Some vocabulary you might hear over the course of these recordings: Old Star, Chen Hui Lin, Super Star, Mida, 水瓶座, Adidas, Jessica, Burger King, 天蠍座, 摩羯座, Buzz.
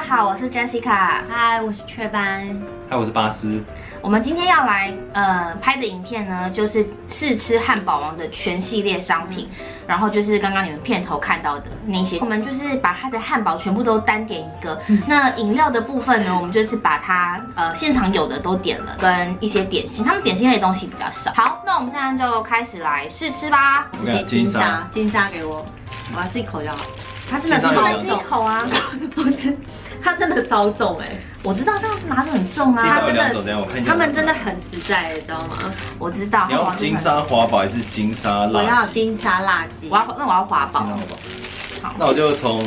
家好，我是 Jessica。嗨，我是雀斑。嗨，我是巴斯。我们今天要来拍的影片呢，就是试吃汉堡王的全系列商品，然后就是刚刚你们片头看到的那些，我们就是把它的汉堡全部都单点一个。那饮料的部分呢，我们就是把它现场有的都点了，跟一些点心，他们点心类的东西比较少。好，那我们现在就开始来试吃吧。给金沙给我，我要自己口就好。它真的不能吃一口啊，不是，它真的超重哎。 我知道，但是拿着很重啊，他真的，他们真的很实在，知道吗？我知道。你要金沙华堡还是金沙辣？我要金沙辣鸡。那我要华堡。好，那我就从。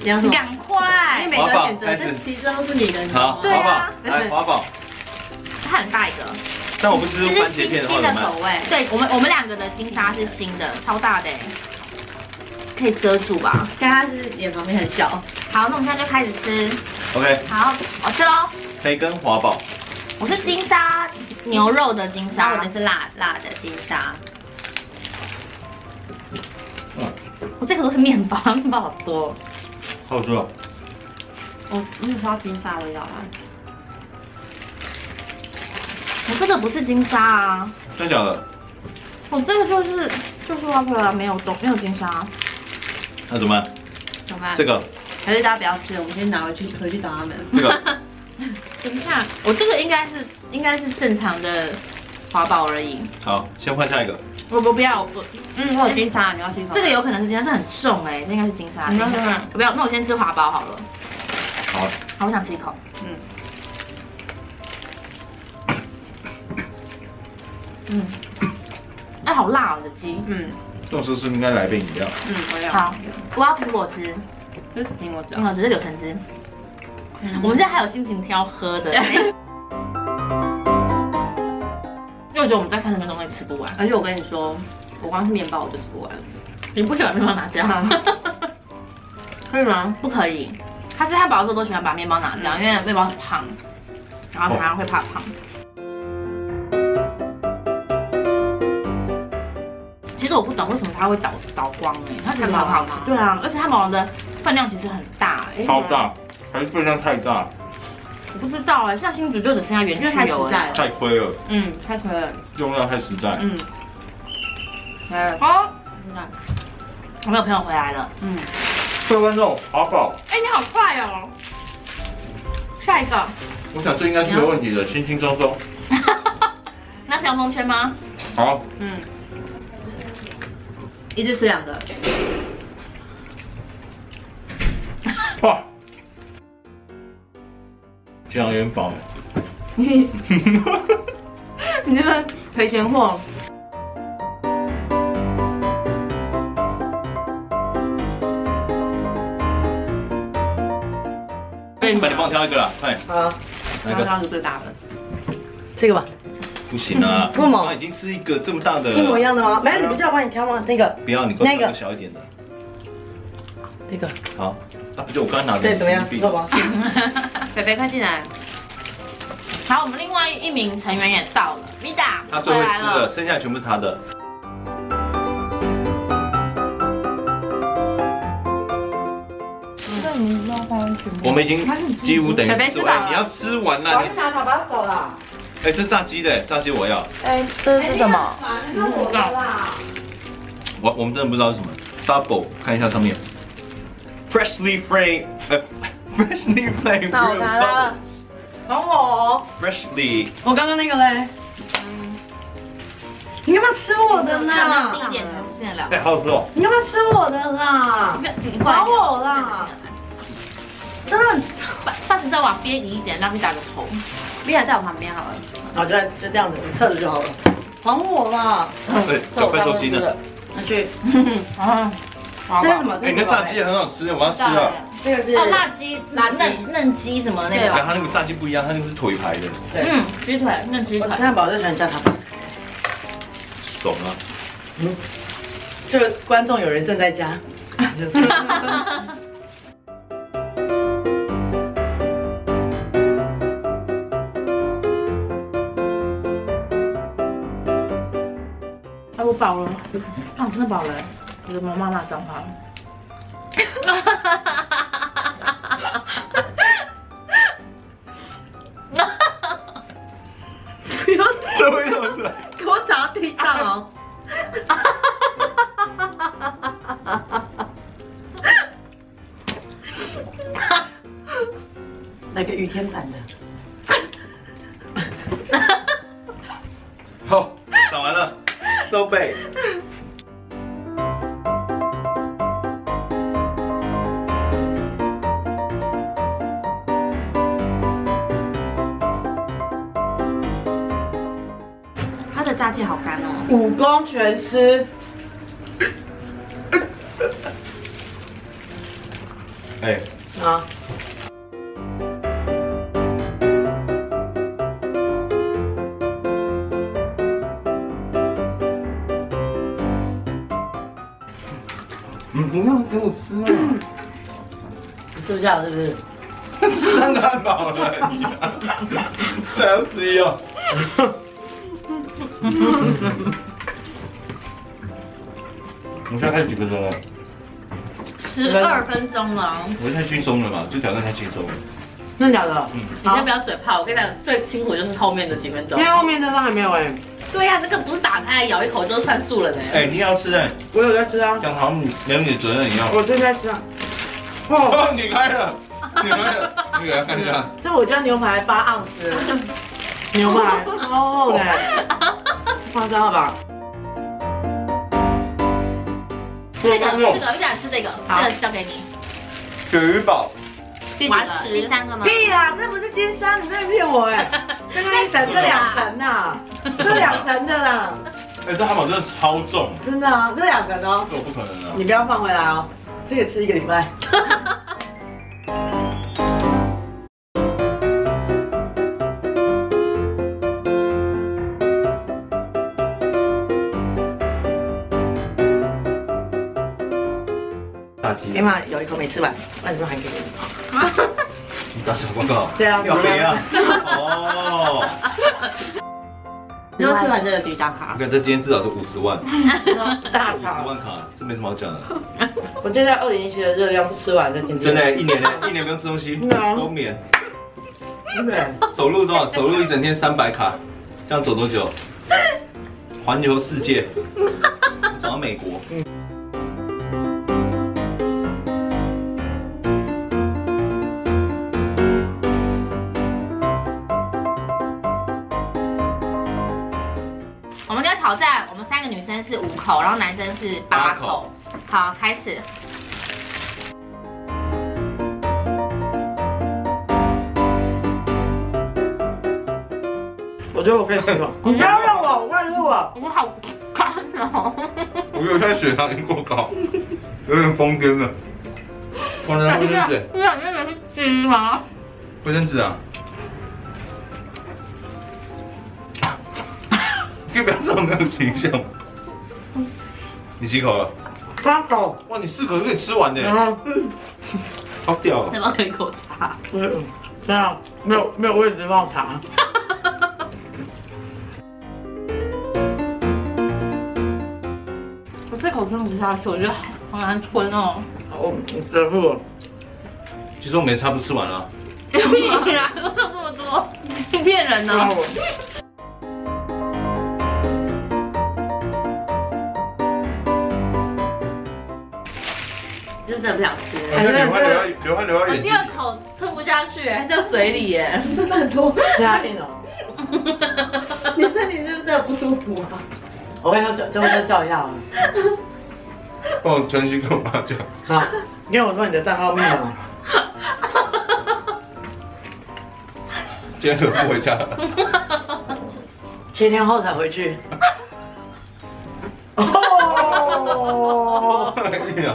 你要赶快，因为每个选择这其实都是你的。好，华堡，来华堡。它很大一个。但我不吃番茄片的话，口味。对我们两个的金沙是新的，超大的。 可以遮住吧，但它是眼旁边很小。好，那我们现在就开始吃。OK。好，我吃喽。培根华堡。我是金沙牛肉的金沙，我的是辣的金沙。我这个都是面包，面包好多。好吃啊！我有吃到金沙味道啊。我这个不是金沙啊。真假的？我这个就是外婆了，没有金沙。 那怎么办？怎么办？这个还是大家不要吃，我们先拿回去找他们。这个等一下，我这个应该是正常的华堡而已。好，先换下一个。我不要，我有金沙，你要金沙。这个有可能是金沙，这很重哎，这应该是金沙。你要吃吗？不要，那我先吃华堡好了。好。好，我想吃一口。哎，好辣哦，这鸡。这种是不是应该来杯饮料？我要。好，我要苹果汁，就是苹果汁是柳橙汁。我们现在还有心情挑喝的，因为我觉得我们在30分钟内吃不完。而且我跟你说，我光是面包我就吃不完了。你不喜欢面包拿掉？可以吗？不可以。他吃汉堡的时候都喜欢把面包拿掉，因为面包很胖，然后他会怕胖。 其实我不懂为什么它会倒光哎，它其实很好吃。对啊，而且汉堡王的分量其实很大哎，超大，还是分量太大？我不知道哎，像新竹就只剩下原汁原味了，太亏了。太亏了，用料太实在。来了，好，我们有朋友回来了。各位观众，华堡，哎，你好快哦。下一个，我想这应该是有问题的，轻轻松松。那是洋葱圈吗？好，一直吃2个，哇，这样有点饱。你这个赔钱货。哎，你帮我挑一个啦，快。好，挑个最大的，这个吧。 不行啊！为什么？已经吃一个这么大的，一模一样的吗？没有，你不是要帮你挑吗？那个不要，你给我挑个小一点的。这个好，那不就我刚拿的？对，怎么样？不错吧？北北快进来。好，我们另外一名成员也到了 ，Mida。他最会吃的，剩下全部是他的。我们已经几乎等于吃完，你要吃完了。我去拿小把手啦。 哎，这炸鸡的，炸鸡我要。哎，这是什么？不知道。我们真的不知道是什么。Double， 看一下上面。Freshly flame， freshly flame。那我拿了。然后 Freshly。我刚刚那个嘞。你干嘛吃我的啦？低一点才不见了。哎，好吃哦。你干嘛吃我的啦？你管我啦！真的，把再往边移一点，让你打个头。 你还在我旁边好了，然后就这样子，你侧着就好了。还我啦！对，就快抽筋了。那去。这是什么？哎，那炸鸡也很好吃，我要吃啊。这个是哦，辣鸡，嫩鸡什么那个。它那个炸鸡不一样，它那个是腿排的。鸡腿，嫩鸡腿。我吃汉堡最喜欢叫它。爽啊！这个观众有人正在家。 我饱了，我真的饱了，我的妈妈骂脏话了。不要！这味道是？给我砸到地上哦！那个雨天版的。好，打完了，收背。 炸鸡好干哦，五公全湿。哎，啊！你不要给我撕啊！吃不下是不是？吃上汉堡了，还要吃药？ 你现在看几分钟了？12分钟了。我太轻松了嘛，这挑战太轻松了。真的假的？嗯。你先不要嘴炮，我跟你讲，最辛苦就是后面的几分钟。因为后面真的还没有哎。对呀，那个不是打开咬一口就算数了呢。哎，你要吃哎？我有在吃啊。讲好你责任一样。我正在吃啊。哦，你开了，你开了，你给他看一下。这我家牛排8盎司，牛排超厚的。 夸张了吧？这个，一点吃这个，这个交给你。橘宝，我要吃3个吗？屁啦，这不是金沙，你在骗我哎！刚刚一层，这2层呐，这2层的啦。哎，这汉堡真的超重。真的啊，这2层哦。这我不可能啊！你不要放回来哦，这个吃1个礼拜。 起码有一口没吃完，那你就还给我。你打什么广告？对啊，要肥啊！哦。你说吃完这个就打卡。你看这今天至少是50万。大卡。50万卡，这没什么好讲的。我现在2017的热量是吃完的，真的，一年不用吃东西，冬眠。真的。走路多少？走路一整天300卡，这样走多久？环游世界，走到美国。 挑战我们3个女生是5口，然后男生是8口。好，开始。我觉得我可以吃了。你不要让我，我问我，我好干哦。我觉得现在血糖已经过高，有点疯癫了。放在卫生纸。你想那个是鸡吗？卫生纸啊。 你表示我没有形象。你几口了？3口。哇，你4口就可以吃完的。好屌啊！要不要喝一口茶？这样没有位置放茶。我这口真不下去，我觉得好难吞哦。我忍不住。其实我没差不多吃完了。你哪都剩这么多？你骗人呢！ 真的不想吃，流汗，我第2口吞不下去，还在嘴里耶，真的很多，加硬哦。你身体是不是不舒服啊？我跟你说，就叫一下啊。帮我专心跟我妈讲。好，你跟我说你的账号密码。今天怎么不回家了？7天后才回去。 哦，太硬了，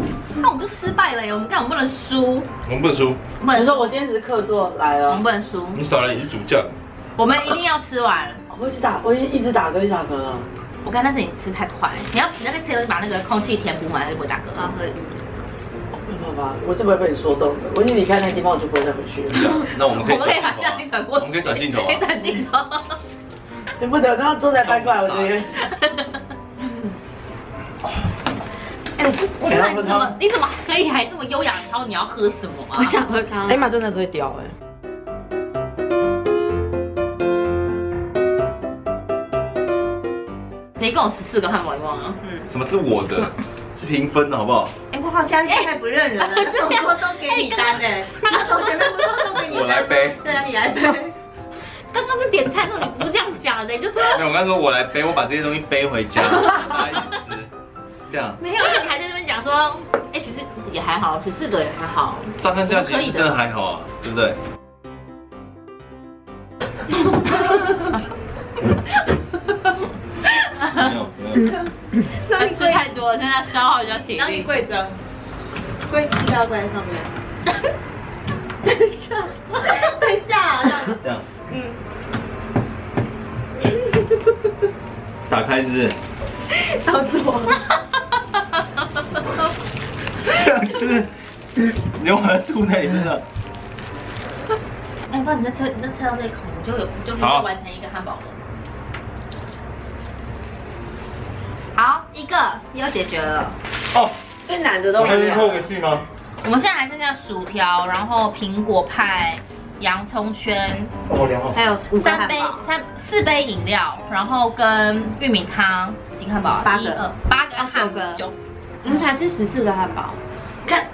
那我们就失败了耶！我们干，我们不能输。我们不能输。你说我今天只是客座来了，我们不能输。你少来，你是主将。我们一定要吃完。我一直打，我一直打嗝，一直打嗝了。我看那是你吃太快，你那个吃，把那个空气填补满，就不会打嗝了。好吧，我是不会被你说动的。我一离开那个地方，我就不会再回去了。那我们可以把相机转过去，我们可以转镜头，可以转镜头。你不能，那坐在搬过来，我觉得。哎，我不知道你怎么可以还这么优雅挑你要喝什么啊？我想喝汤。哎妈，真的最屌哎！ 你跟我14个汉堡，你忘了？嗯，什么是我的？是平分的好不好？哎，我靠，现在太不认人了，这么多都给你单哎，他从前面不说都给你单，我来背，对啊，你来背。刚刚是点餐的时候你不这样讲的，就说没有，我刚说我来背，我把这些东西背回家，大家一起吃，这样。没有，你还在那边讲说，哎，其实也还好，14个也还好。乍看之下其实真的还好啊，对不对？ 那你吃太多了，现在消耗比较体力。然后你跪着，膝盖跪在上面。等一下，等一下，这样。嗯。打开是不是？到左。这样吃，你又把它吐在你身上。哎，不知道你再吃到这一口，你就可以完成一个汉堡了。 好，一个又解决了哦，最难的都没有。还有后续吗？我们现在还剩下薯条，然后苹果派、洋葱圈，还有4杯饮料，然后跟玉米汤、金汉堡，8个、8个、9个，我们才吃14个汉堡。看，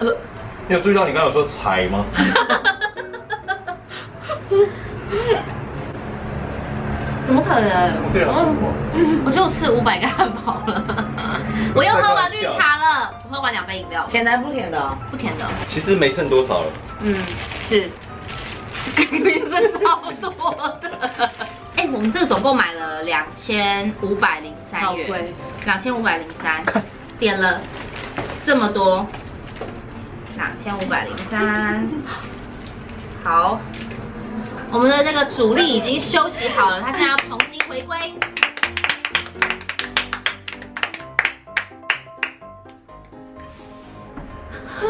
你有注意到你刚刚有说才吗？怎么可能？我就吃500个汉堡了，我又喝完绿茶了，我喝完2杯饮料。甜的不甜的？不甜的。其实没剩多少了。嗯，是，明明是超多的。哎，我们这个总共买了2503元，2503，点了这么多，2503，好。 我们的那个主力已经休息好了，他现在要重新回归。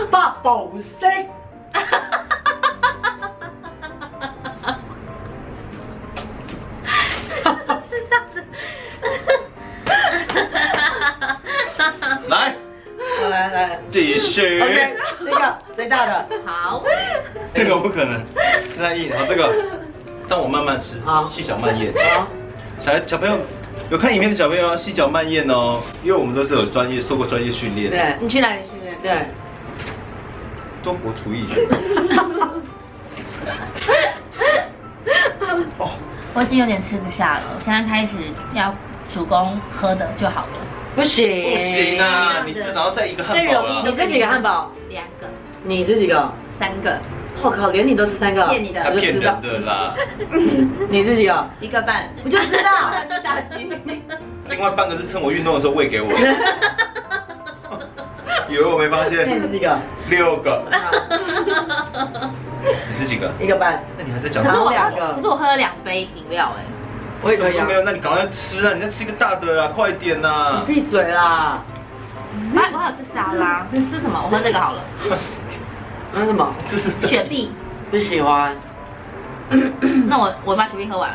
八宝森，是这样子，来，来，继续。OK， 这个最大的，好，这个不可能。 太硬，然后这个，但我慢慢吃啊，细嚼慢咽啊。小朋友有看影片的小朋友要细嚼慢咽哦，因为我们都是有专业受过专业训练。对，你去哪里训练？对，中国厨艺学。我已经有点吃不下了，我现在开始要主攻喝的就好了。不行，不行啊！你至少要再一个汉堡了。你这几个汉堡？2个。你这几个？3个。 我靠，连你都是3个，骗你的，我就知道的啦。你自己哦，1个半，我就知道，都打击。另外半个是趁我运动的时候喂给我。以为我没发现？你是几个？6个。你是几个？1个半。那你还在讲什么？可是我喝了2杯饮料哎。我也没有，那你赶快吃啊！你再吃一个大的啦，快点呐！闭嘴啦！哎，我好吃沙拉，这是什么？我喝这个好了。 那什么？这是雪碧，不喜欢。那我把雪碧喝完。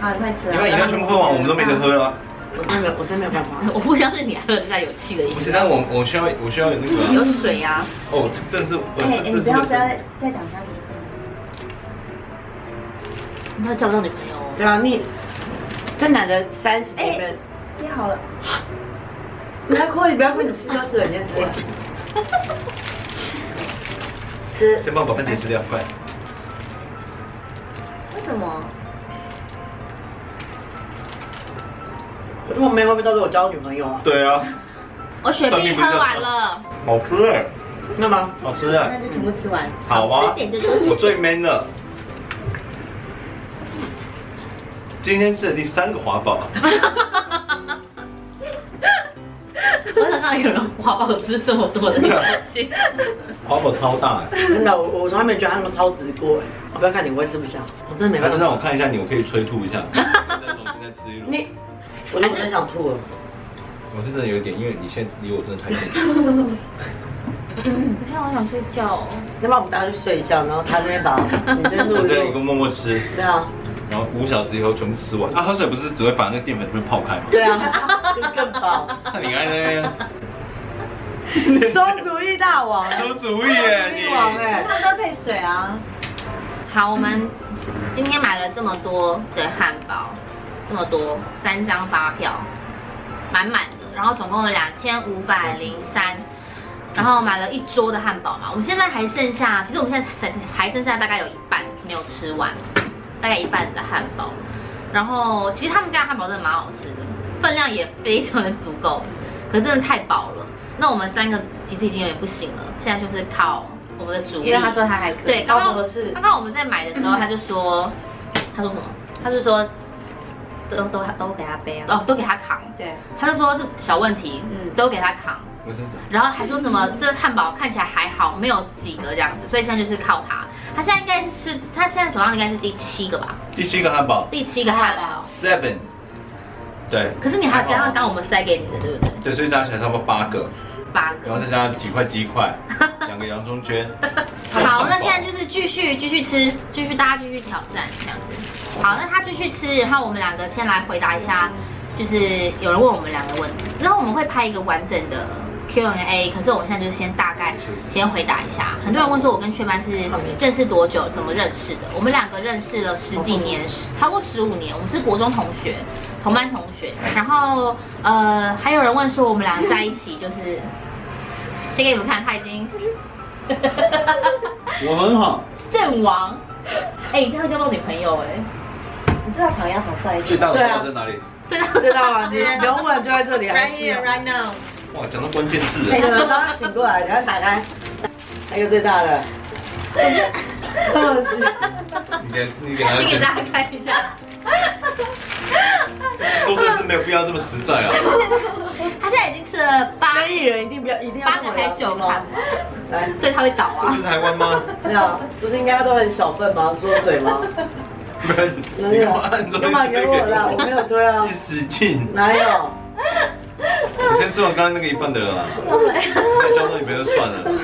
好，你快吃。你把饮料全部喝完，我们都没得喝了。我真没有办法。我不相信你喝得下有气的饮料。不是，但我需要有那个。有水啊。哦，这真是。哎，不要再讲下去。你要找不到女朋友。对啊，你这男的30多分，你好了。不要哭，你吃就是了，你先吃了。 先帮我把番茄吃掉，快！为什么？我这么没味道，是我交女朋友啊？对啊。我雪碧喝完了。好吃哎！那吗？好吃哎！那就全部吃完。好啊。我最 man 了。今天吃了第3个华堡。我想看有人华堡吃这么多的东西。泡泡超大哎、欸！真的，我从来没觉得它那么超直过哎、欸！我不要看你，我也吃不下，我真的没办法。但是让我看一下你，我可以催吐一下，再重新再吃一轮。你，我真的想吐了。我是真的有一点，因为你现在离我真的太近。我现在好想睡觉哦。要不然我们大家去睡一觉，然后他这边把你这边录，我这边一个默默吃。对啊。然后5小时以后全部吃完。啊，喝水不是只会把那个淀粉这边泡开吗？对啊，就更饱。那你看那边。 馊主意大王，馊主意耶！你看都要配水啊。好，我们今天买了这么多的汉堡，这么多3张发票，满满的，然后总共有2503，然后买了一桌的汉堡嘛。我们现在还剩下，其实我们现在还剩下大概有一半没有吃完，大概一半的汉堡。然后其实他们家的汉堡真的蛮好吃的，分量也非常的足够，可是真的太饱了。 那我们3个其实已经有点不行了，现在就是靠我们的主力。因为他说他还可以。对，刚刚我们在买的时候，他就说，他说什么？他就说，都给他背啊，哦，都给他扛。对。他就说这小问题，都给他扛。然后还说什么这汉堡看起来还好，没有几个这样子，所以现在就是靠他。他现在应该是，他现在手上应该是第7个吧？第7个汉堡。第7个汉堡。7。对。可是你还加上刚我们塞给你的，对不对？对，所以加起来差不多8个。 8个，然后再加上几块鸡块，2个洋葱圈。好，那现在就是继续吃，大家继续挑战这样子。好，那他继续吃，然后我们2个先来回答一下，就是有人问我们2个问题，之后我们会拍一个完整的 Q&A。可是我们现在就是先大概先回答一下。很多人问说，我跟雀斑是认识多久，怎么认识的？我们2个认识了10几年，超过15年，我们是国中同学。 同班同学，然后还有人问说我们俩在一起就是，先给你们看，他已经，我很好，阵亡，哎、欸，你这会交到女朋友哎、欸，你知道唐阳好帅，最大的爆在哪里？最大吗？你不用问，就在这里 ，right here, right now。哇，讲到关键字了，刚刚醒过来，然后打开，还有最大的，这么细，你给大家看一下。 说真是没有必要这么实在啊！他现在已经吃了8亿人，一定不要，一定要8个还9个汉堡，所以他会倒啊！这是台湾吗？没有，不是应该都很小份吗？缩水吗？没有，干嘛给我啦？我没有推啊！一使劲，哪有？我先吃完刚刚那个一半的了啦，再交到你们就算了。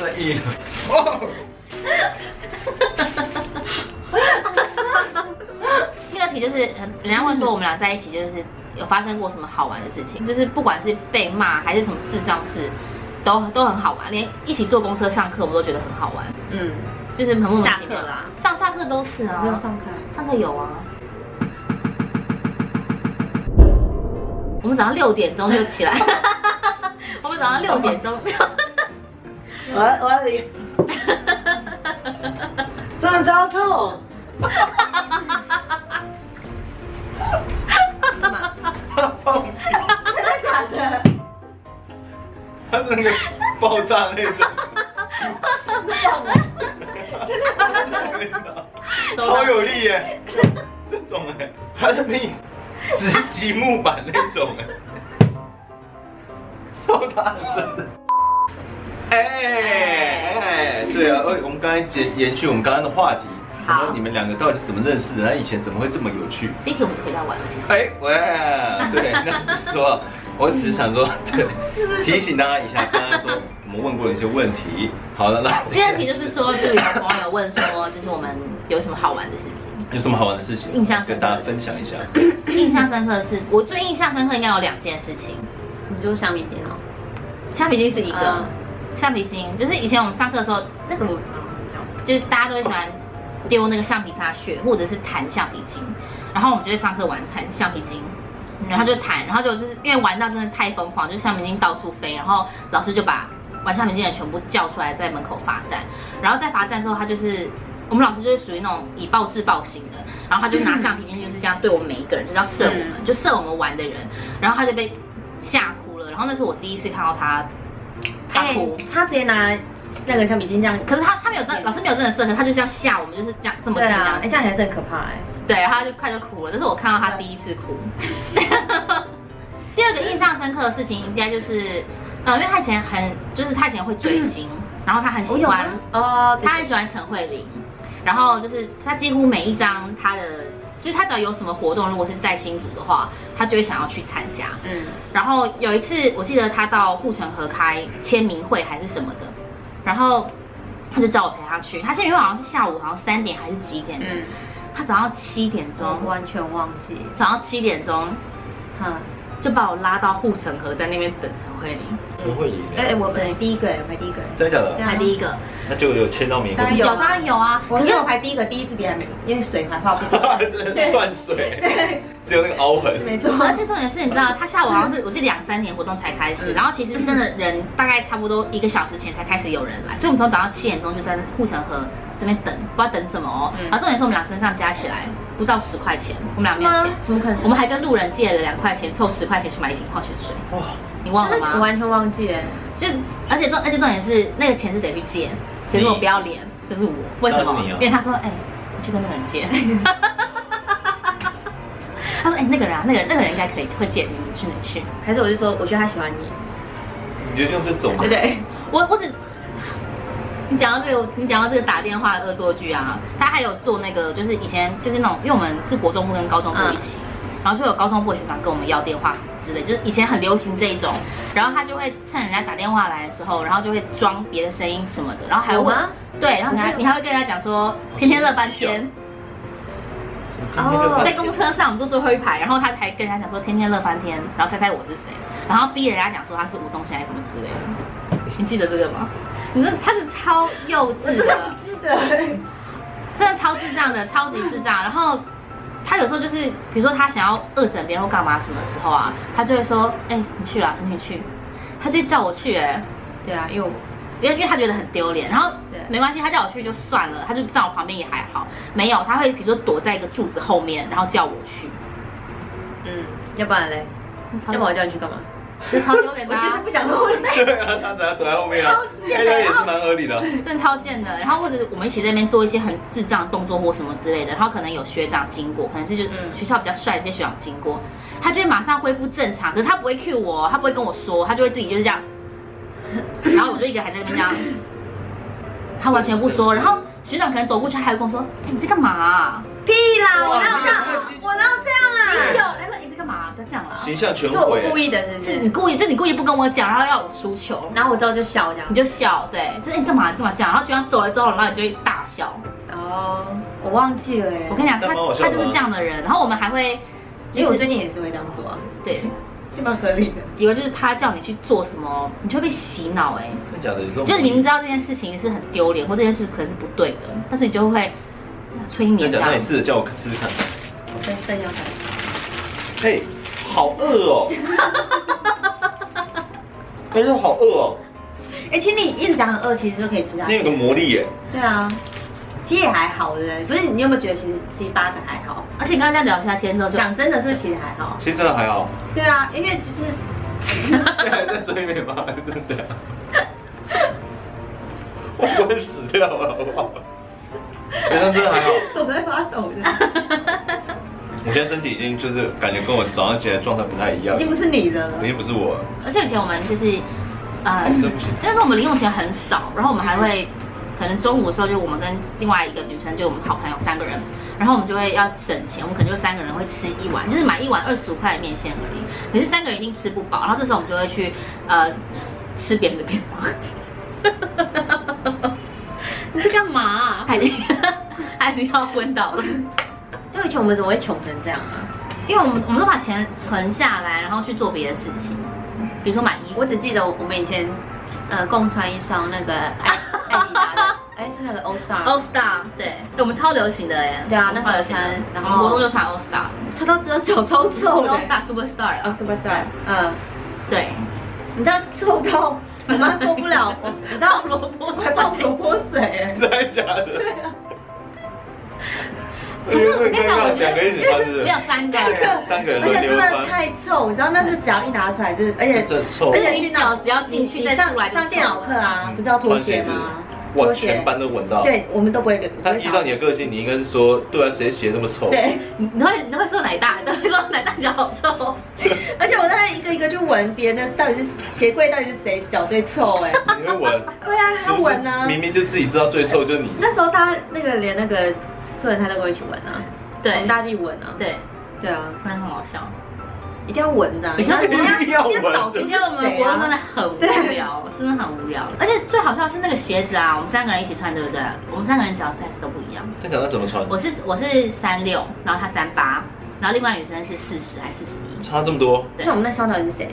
再硬。 第二题就是，人家问说我们俩在一起就是有发生过什么好玩的事情，就是不管是被骂还是什么智障事，都很好玩，连一起坐公车上课我们都觉得很好玩。嗯，就是很莫名其妙啦，上课都是啊，没有上课，上课有啊。我们早上6点钟就起来，我们早上6点钟就，我要你，真的糟透。 真的假的？他那个爆炸那种，真的假的？超有力耶！这种哎，他是比直击木板那种哎，超大声的。哎，对啊，我们刚才延续我们刚刚的话题。 然后你们2个到底是怎么认识的？那以前怎么会这么有趣？第一题我们就回答完了，其实。哎喂，对，那就是说，我只是想说，对，提醒大家一下，刚刚说我们问过的一些问题。好了，那第二题就是说，就有朋友问说，就是我们有什么好玩的事情？有什么好玩的事情？印象深刻，跟大家分享一下。印象深刻的是，我最印象深刻应该有2件事情。你说橡皮筋哦？橡皮筋是一个，橡皮筋就是以前我们上课的时候，那个就是大家都会喜欢。 丢那个橡皮擦屑，或者是弹橡皮筋，然后我们就会上课玩弹橡皮筋，然后就弹，然后就是因为玩到真的太疯狂，就是橡皮筋到处飞，然后老师就把玩橡皮筋的全部叫出来，在门口罚站。然后在罚站的时候，他就是我们老师就是属于那种以暴制暴型的，然后他就拿橡皮筋就是这样对我们每一个人，就是要射我们，就射我们玩的人，然后他就被吓哭了。然后那是我第一次看到他。 他哭、欸，他直接拿那个橡皮筋这样，可是他没有真，老师没有真的射，他就是这样吓我们，就是这样这么紧张，哎、啊欸，这样还是很可怕哎、欸。对，然后他就快就哭了，这是我看到他第一次哭。第2个印象深刻的事情应该就是，因为他以前很，就是他以前会追星，然后他很喜欢哦，他很喜欢陈慧琳，然后就是他几乎每一张他的，就是他只要有什么活动，如果是在新竹的话，他就会想要去参加。嗯，然后有一次我记得他到护城河开签名会还是什么的，然后他就叫我陪他去，他签名会好像是下午好像3点还是几点的，他早上7点钟，我完全忘记，早上7点钟，就把我拉到护城河，在那边等陈慧琳。陈慧琳，我排第一个，我排第一个。真的假的？排第一个。那就有签到名？当然有，当然有啊。可是我排第一个，第一次别人没，因为水还画不出来，对，断水，对，只有那个凹痕。没错。而且重点是，你知道，他下午好像是我记得2、3点活动才开始，然后其实真的人大概差不多1个小时前才开始有人来，所以我们从早上7点钟就在护城河这边等，不知道等什么哦。然后重点是我们俩身上加起来不到10块钱，我们俩没有钱，怎么可能？我们还跟路人借了2块钱，凑10块钱去买1瓶矿泉水。哇，你忘了吗？我完全忘记了。就而且重点是那个钱是谁去借？谁说我不要脸？就是我。为什么？因为他说，哎，我去跟那个人借。他说，哎，那个人应该可以会借你，你去你去。还是我就说，我觉得他喜欢你。你就用这种？对对，我只。你讲到这个打电话的恶作剧啊，他还有做那个，就是以前就是那种，因为我们是国中部跟高中部一起，然后就有高中部的学长跟我们要电话之类，就是以前很流行这一种，然后他就会趁人家打电话来的时候，然后就会装别的声音什么的，然后还会对，然后你还会跟人家讲说天天乐翻天，在公车上我们坐最后一排，然后他还跟人家讲说天天乐翻天，然后猜猜我是谁，然后逼人家讲说他是吴宗宪还是什么之类的，你记得这个吗？你这他是超幼稚的，真的超智障的，超级智障。然后他有时候就是，比如说他想要恶整别人或干嘛什么时候啊，他就会说，哎，你去啦，身体去。他就叫我去，哎，对啊，因为他觉得很丢脸。然后没关系，他叫我去就算了，他就站我旁边也还好。没有，他会比如说躲在一个柱子后面，然后叫我去。嗯，要不然嘞？要不我叫你去干嘛？就超丢脸的，我就是不想露脸。对啊，他只要躲在后面啊，这个也是蛮合理的，真的超贱的。然后或者我们一起在那边做一些很智障的动作或什么之类的，然后可能有学长经过，可能是就学校比较帅的这些学长经过，他就会马上恢复正常，可是他不会 cue 我，他不会跟我说，他就会自己就是这样，然后我就一个还在那边这样，他完全不说。然后学长可能走过去还会跟我说，哎，你在干嘛？屁啦，我哪有这样啦？不要这样啦！形象全毁。是我故意的，是你故意，就是你故意不跟我讲，然后要我输球，然后我之后就笑这样，你就笑，对，就是你干嘛这样，然后学长走了之后，然后你就大笑。哦，我忘记了耶。我跟你讲，他就是这样的人。然后我们还会，其实我最近也是会这样做啊。对，这蛮合理的。结果就是他叫你去做什么，你就会被洗脑哎。真假的？就是你明知道这件事情是很丢脸，或这件事可能是不对的，但是你就会催眠。那你试着叫我试试看。我再叫他。嘿，好饿哦！哎呦，好饿哦！哎，其实你一直讲很饿，其实就可以吃下去。那有个魔力耶！对啊，其实也还好，对不对？不是，你有没有觉得其实8个还好？而且你刚刚聊一下天之后，讲真的是其实还好。其实真的还好。对啊，因为就是还在追美吗？真的，我不会死掉了，好不好？真的真的还好。手在发抖的。我现在身体已经就是感觉跟我早上起来状态不太一样，已经不是你的了，已经不是我了。而且以前我们就是，但是我们零用钱很少，然后我们还会，可能中午的时候就我们跟另外一个女生，就我们好朋友3个人，然后我们就会要省钱，我们可能就3个人会吃一碗，就是买一碗25块的面线而已，可是3个人一定吃不饱，然后这时候我们就会去吃别人的便当。你在干嘛啊？还是要昏倒了。因为以前我们怎么会穷成这样啊？因为我们都把钱存下来，然后去做别的事情，比如说买衣服。我只记得我们以前，共穿一双那个爱迪达的，哎，是那个 Old Star。Old Star， 对，我们超流行的哎。对啊，那时候穿，然后国中就穿 Old Star， 穿到只有脚超臭。Old Star Super Star 啊 ，Super Star， 嗯，对，你知道臭到我妈受不了，你知道萝卜水，真的假的？对啊。可是我跟你讲，我觉得没有3个人，3个人，而且真的太臭，你知道那是只要一拿出来就是，而且你脚只要进去再上来，上电脑课啊，不是要脱鞋吗？哇，全班都闻到。对，我们都不会留。但依照你的个性，你应该是说，对啊，谁写那么臭？对，你会说奶大，你会说奶大脚好臭。而且我当时一个一个就闻别人的，到底是鞋柜到底是谁脚最臭？哎，你会闻？对啊，他闻啊。明明就自己知道最臭就是你。那时候大家那个连那个客人他都跟我一起闻啊，对，我们大家一起闻啊，对，对啊，不然很好笑。 一定要闻的，一定要找出。以前我们国中真的很无聊，真的很无聊。而且最好笑是那个鞋子啊，我们三个人一起穿，对不对？我们三个人脚 size 都不一样。这脚要怎么穿？我是36，然后他38，然后另外女生是40还41，差这么多。那我们那双脚是谁的？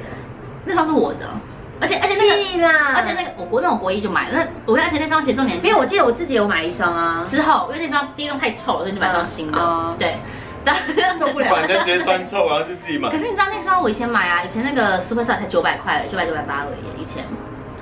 那双是我的，而且那个，而且那个我国一就买了。那我而且那双鞋重点是，因为我记得我自己有买一双啊。之后因为那双第一双太臭了，所以就买双新的。对。 受不了，把人家鞋穿臭，然后就自己买。可是你知道那双我以前买啊，以前那个 Super Star 才900块了，900、980而已。以前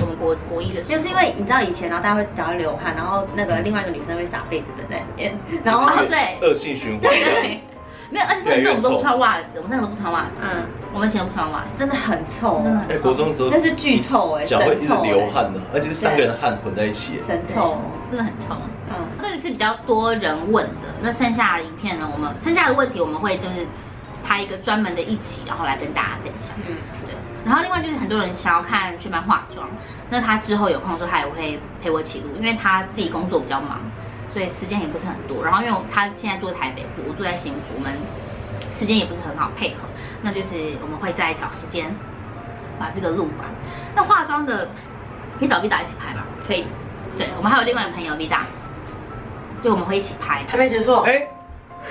我们国一的时候，就是因为你知道以前，然后大家会讲到流汗，然后那个另外一个女生会撒被子的在里面，然后对恶性循环。对，没有，而且那时候我们都不穿袜子，我们三个都不穿袜子。嗯，我们以前不穿袜子，真的很臭，真的很臭。国中的时候那是巨臭哎，脚会一直流汗的，而且是三个人的汗混在一起，神臭，真的很臭。 嗯，这个是比较多人问的。那剩下的影片呢？我们剩下的问题我们会就是拍一个专门的一集，然后来跟大家分享。嗯，对。然后另外就是很多人想要看雀斑化妆，那他之后有空的时候他也会陪我一起录，因为他自己工作比较忙，所以时间也不是很多。然后因为他现在住在台北，我住在新竹，我们时间也不是很好配合。那就是我们会再找时间把这个录完。那化妆的可以找 V 大一起拍吧？可以。对，我们还有另外一个朋友 V 大。 就我们会一起拍，还没结束。哎，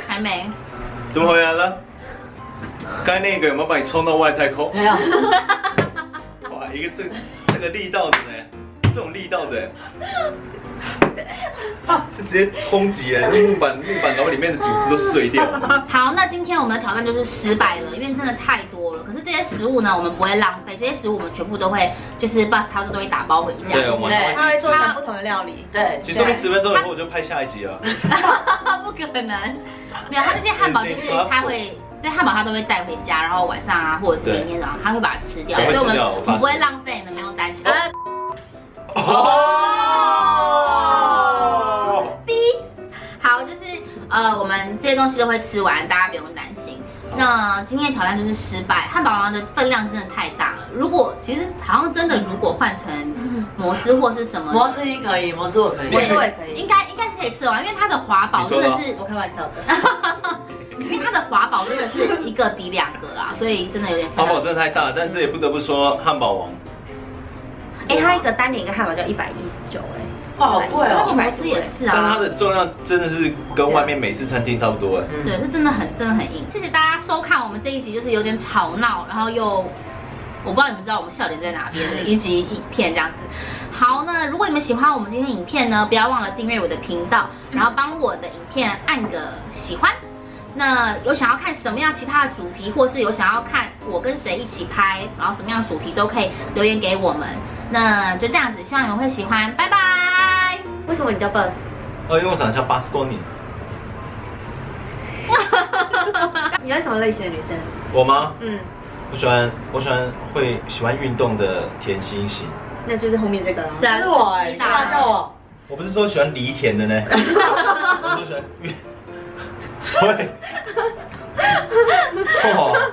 还没，怎么回来了？刚才那个有没有把你冲到外太空？没有。哇，一个这个力道的呢，这种力道的，是直接冲击哎，木板，然后里面的组织都碎掉了。好，那今天我们的挑战就是失败了，因为真的太多了。可是这些食物呢，我们不会浪费，这些食物我们全部都会，就是 boss 他都会打包回家。对，我们他会做不同的料理。对，其实说明10分钟以后我就拍下一集了。不可能，没有，他这些汉堡就是他会。 这汉堡他都会带回家，然后晚上啊，或者是明天早上，他会把它吃掉，所以我们不会浪费，你们不用担心。哦 ，B， 好，就是我们这些东西都会吃完，大家不用担心。那今天的挑战就是失败，汉堡王的分量真的太大了。如果其实好像真的，如果换成摩斯或是什么，摩斯也可以，摩斯我可以，我也可以，应该是可以吃完，因为它的华堡真的是我开玩笑的。 因为它的华堡真的是一个抵两个啦，所以真的有点华堡真的太大，但这也不得不说汉堡王。哎，它一个单点一个汉堡就119哎，哇，好贵哦！那你摩斯也是啊，但它的重量真的是跟外面美式餐厅差不多哎。对，这真的很硬。谢谢大家收看我们这一集，就是有点吵闹，然后又我不知道你们知道我们笑点在哪边的一集影片这样子。好呢，如果你们喜欢我们今天影片呢，不要忘了订阅我的频道，然后帮我的影片按个喜欢。 那有想要看什么样其他的主题，或是有想要看我跟谁一起拍，然后什么样的主题都可以留言给我们。那就这样子，希望你们会喜欢，拜拜。为什么你叫 Buzz？ 因为我长得像巴斯光年。你喜欢什么类型的女生？我吗？嗯，我喜欢运动的甜心型。那就是后面这个了。对，是我哎，你干嘛叫我？我不是说喜欢梨甜的呢。我说喜欢运。 喂，哦。